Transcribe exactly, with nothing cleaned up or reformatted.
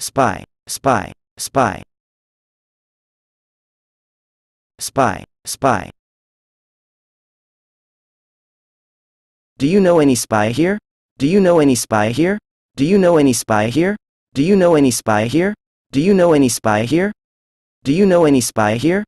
Spy, spy, spy. Spy, spy. Do you know any spy here? Do you know any spy here? Do you know any spy here? Do you know any spy here? Do you know any spy here? Do you know any spy here?